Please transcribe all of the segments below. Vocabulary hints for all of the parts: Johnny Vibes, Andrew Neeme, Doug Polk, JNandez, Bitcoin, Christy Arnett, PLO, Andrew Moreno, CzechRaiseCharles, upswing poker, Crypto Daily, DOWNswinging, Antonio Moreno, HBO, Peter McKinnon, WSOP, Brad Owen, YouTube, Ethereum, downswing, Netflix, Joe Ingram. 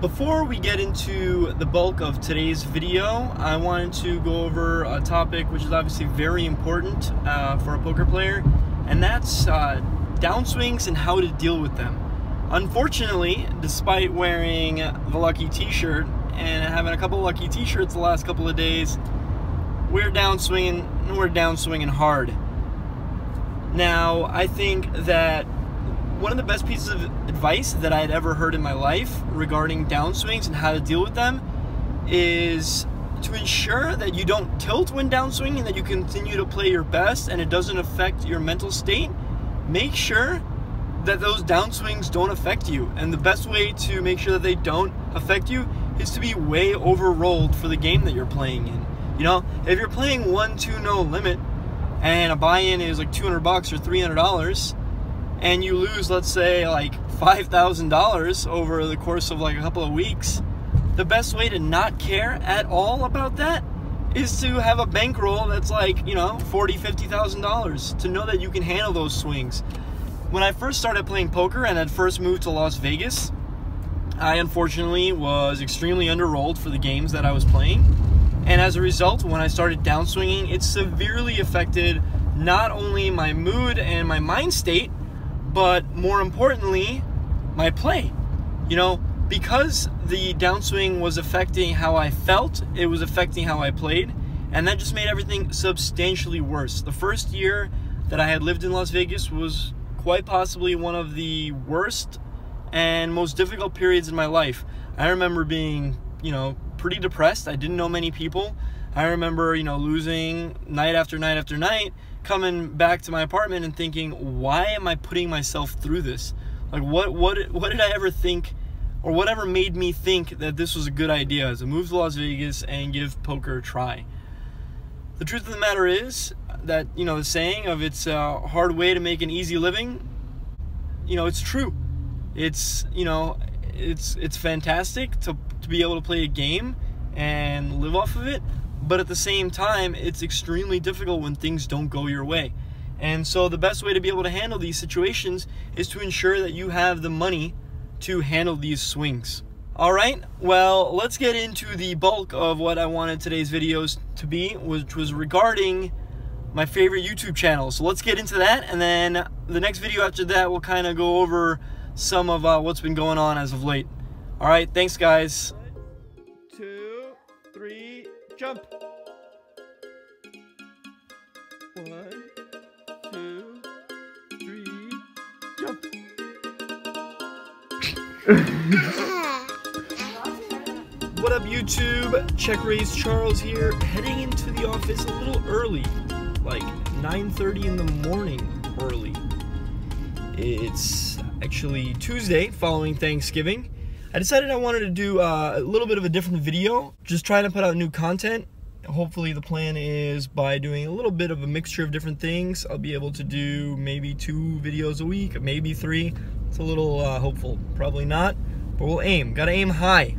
Before we get into the bulk of today's video, I wanted to go over a topic which is obviously very important for a poker player, and that's downswings and how to deal with them. Unfortunately, despite wearing the lucky t-shirt and having a couple lucky t-shirts the last couple of days, we're downswinging, and we're downswinging hard. Now, I think that one of the best pieces of advice that I had ever heard in my life regarding downswings and how to deal with them is to ensure that you don't tilt when downswinging and that you continue to play your best and it doesn't affect your mental state. Make sure that those downswings don't affect you, and the best way to make sure that they don't affect you is to be way over-rolled for the game that you're playing in. You know, if you're playing 1-2 no limit and a buy-in is like $200 or $300, and you lose, let's say, like $5,000 over the course of like a couple of weeks, the best way to not care at all about that is to have a bankroll that's like, you know, $40,000, $50,000 to know that you can handle those swings. When I first started playing poker and had first moved to Las Vegas, I unfortunately was extremely underrolled for the games that I was playing. And as a result, when I started downswinging, it severely affected not only my mood and my mind state, but more importantly, my play. You know, because the downswing was affecting how I felt, it was affecting how I played, and that just made everything substantially worse. The first year that I had lived in Las Vegas was quite possibly one of the worst and most difficult periods in my life. I remember being, you know, pretty depressed. I didn't know many people. I remember, you know, losing night after night after night, coming back to my apartment and thinking, why am I putting myself through this? Like, what did I ever think, or whatever made me think that this was a good idea, is to move to Las Vegas and give poker a try? The truth of the matter is that, you know, the saying of it's a hard way to make an easy living, you know, it's true. It's, you know, it's fantastic to be able to play a game and live off of it. But at the same time, it's extremely difficult when things don't go your way. And so the best way to be able to handle these situations is to ensure that you have the money to handle these swings. All right, well, let's get into the bulk of what I wanted today's videos to be, which was regarding my favorite YouTube channel. So let's get into that, and then the next video after that, we'll kind of go over some of what's been going on as of late. All right, thanks, guys. 1, 2, 3, jump. 1, 2, 3, jump. What up, YouTube? Check Raise Charles here, heading into the office a little early, like 9:30 in the morning early. It's actually Tuesday following Thanksgiving. I decided I wanted to do a little bit of a different video, just trying to put out new content. Hopefully the plan is by doing a little bit of a mixture of different things, I'll be able to do maybe 2 videos a week, maybe 3. It's a little hopeful, probably not, but we'll aim. Gotta aim high.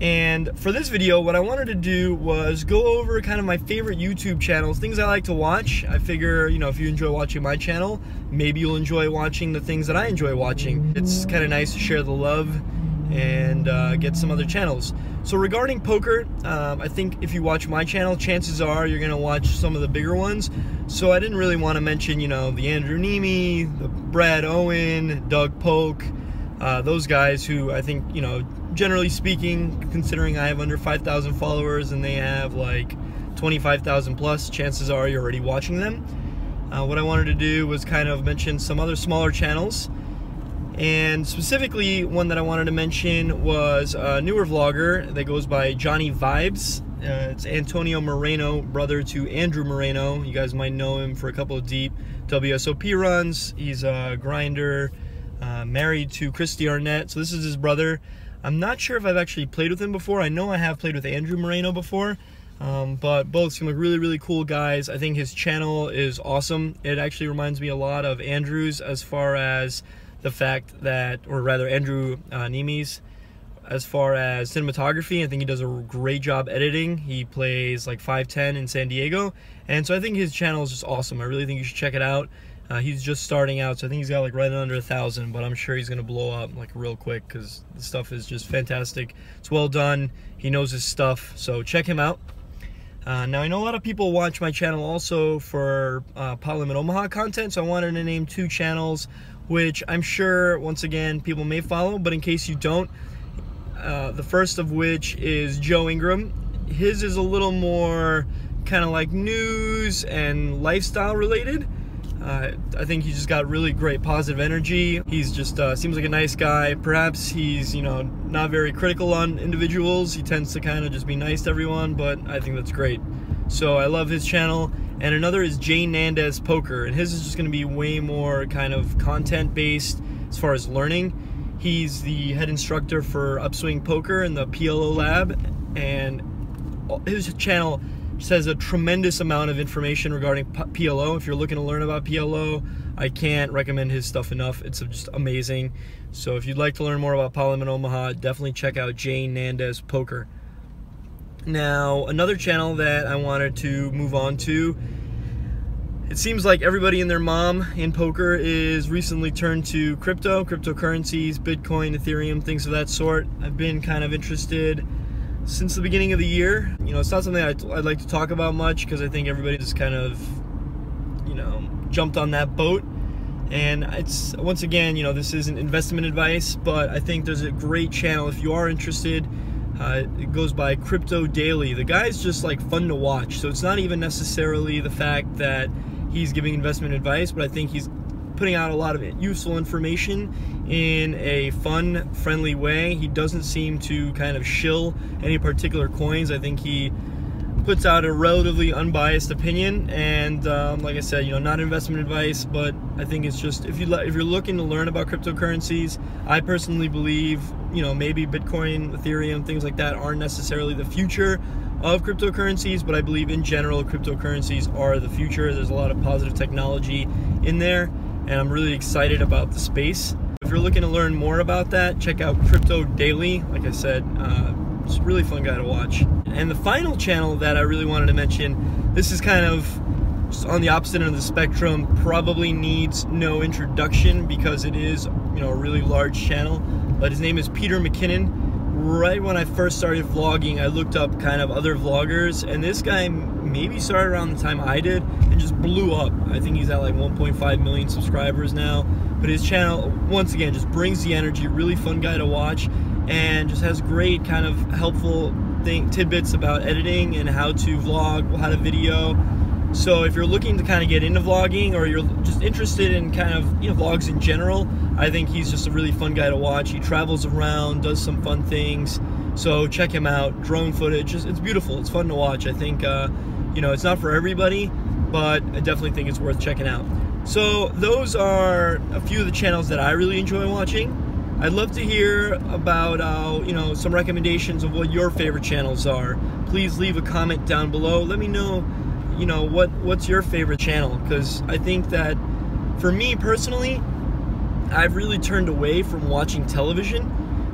And for this video, what I wanted to do was go over kind of my favorite YouTube channels, things I like to watch. I figure, you know, if you enjoy watching my channel, maybe you'll enjoy watching the things that I enjoy watching. It's kind of nice to share the love and get some other channels. So regarding poker, I think if you watch my channel, chances are you're gonna watch some of the bigger ones. So I didn't really want to mention, you know, the Andrew Neeme, the Brad Owen, Doug Polk, those guys who I think, you know, generally speaking, considering I have under 5,000 followers and they have like 25,000 plus, chances are you're already watching them. What I wanted to do was kind of mention some other smaller channels, and specifically one that I wanted to mention was a newer vlogger that goes by Johnny Vibes. It's Antonio Moreno, brother to Andrew Moreno. You guys might know him for a couple of deep WSOP runs. He's a grinder, married to Christy Arnett, so this is his brother. I'm not sure if I've actually played with him before. I know I have played with Andrew Moreno before, but both seem like really, really cool guys. I think his channel is awesome. It actually reminds me a lot of Andrew's, as far as the fact that, or rather Andrew Neeme's, as far as cinematography. I think he does a great job editing. He plays like 5'10" in San Diego. And so I think his channel is just awesome. I really think you should check it out. He's just starting out, so I think he's got like right under 1,000, but I'm sure he's going to blow up like real quick because the stuff is just fantastic. It's well done. He knows his stuff, so check him out. Now, I know a lot of people watch my channel also for Parliament Omaha content, so I wanted to name two channels, which I'm sure, once again, people may follow, but in case you don't, the first of which is Joe Ingram. His is a little more kind of like news and lifestyle related. I think he's just got really great positive energy. He's just seems like a nice guy. Perhaps he's, you know, not very critical on individuals. He tends to kind of just be nice to everyone, but I think that's great. So I love his channel. And another is JNandez Poker, and his is just going to be way more kind of content-based as far as learning. He's the head instructor for Upswing Poker in the PLO lab, and his channel says a tremendous amount of information regarding PLO. If you're looking to learn about PLO, I can't recommend his stuff enough. It's just amazing. So if you'd like to learn more about Parliament Omaha, definitely check out JNandez Poker. Now, another channel that I wanted to move on to, it seems like everybody and their mom in poker is recently turned to crypto, cryptocurrencies, Bitcoin, Ethereum, things of that sort. I've been kind of interested since the beginning of the year. You know, it's not something I'd like to talk about much because I think everybody just kind of, you know, jumped on that boat. And it's, once again, you know, this isn't investment advice, but I think there's a great channel if you are interested. It goes by Crypto Daily. The guy's just like fun to watch. So it's not even necessarily the fact that he's giving investment advice, but I think he's putting out a lot of useful information in a fun, friendly way. He doesn't seem to kind of shill any particular coins. I think he puts out a relatively unbiased opinion, and like I said, you know, not investment advice, but I think it's just, if you're looking to learn about cryptocurrencies, I personally believe, you know, maybe Bitcoin, Ethereum, things like that aren't necessarily the future of cryptocurrencies, but I believe in general cryptocurrencies are the future. There's a lot of positive technology in there, and I'm really excited about the space. If you're looking to learn more about that, check out Crypto Daily. Like I said, it's a really fun guy to watch. And the final channel that I really wanted to mention, this is kind of just on the opposite end of the spectrum, probably needs no introduction because it is, you know, a really large channel, but his name is Peter McKinnon. Right when I first started vlogging, I looked up kind of other vloggers, and this guy maybe started around the time I did and just blew up. I think he's at like 1.5 million subscribers now, but his channel, once again, just brings the energy, really fun guy to watch, and just has great kind of helpful tidbits about editing and how to vlog, how to video. So if you're looking to kind of get into vlogging, or you're just interested in kind of, you know, vlogs in general, I think he's just a really fun guy to watch. He travels around, does some fun things, so check him out. Drone footage, it's beautiful, it's fun to watch. I think, you know, it's not for everybody, but I definitely think it's worth checking out. So those are a few of the channels that I really enjoy watching. I'd love to hear about, you know, some recommendations of what your favorite channels are. Please leave a comment down below. Let me know, you know, what's your favorite channel, because I think that, for me personally, I've really turned away from watching television.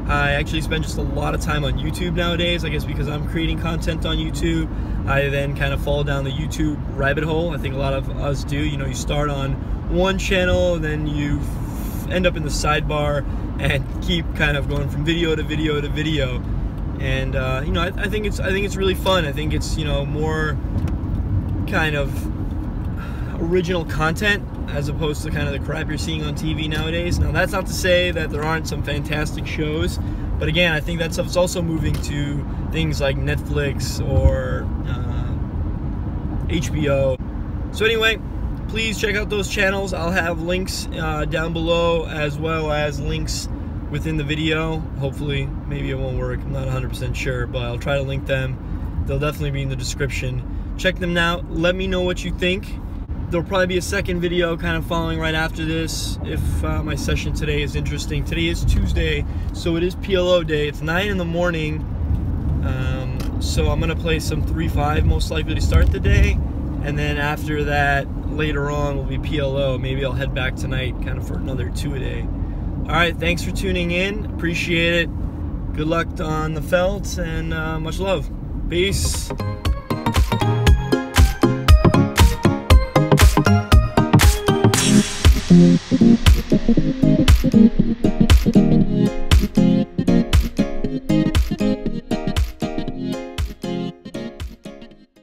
I actually spend just a lot of time on YouTube nowadays, I guess because I'm creating content on YouTube. I then kind of fall down the YouTube rabbit hole. I think a lot of us do. You know, you start on one channel, then you end up in the sidebar and keep kind of going from video to video to video. And you know, I think it's really fun. I think it's, you know, more kind of original content as opposed to kind of the crap you're seeing on TV nowadays. Now, that's not to say that there aren't some fantastic shows, but again, I think that stuff's also moving to things like Netflix or HBO. So anyway, please check out those channels. I'll have links down below, as well as links within the video. Hopefully, maybe it won't work. I'm not 100% sure, but I'll try to link them. They'll definitely be in the description. Check them out. Let me know what you think. There'll probably be a second video kind of following right after this if my session today is interesting. Today is Tuesday, so it is PLO day. It's 9 in the morning, so I'm going to play some 3-5 most likely to start the day. And then after that, later on, will be PLO. Maybe I'll head back tonight kind of for another 2 a day. All right, thanks for tuning in. Appreciate it. Good luck on the felt, and much love. Peace.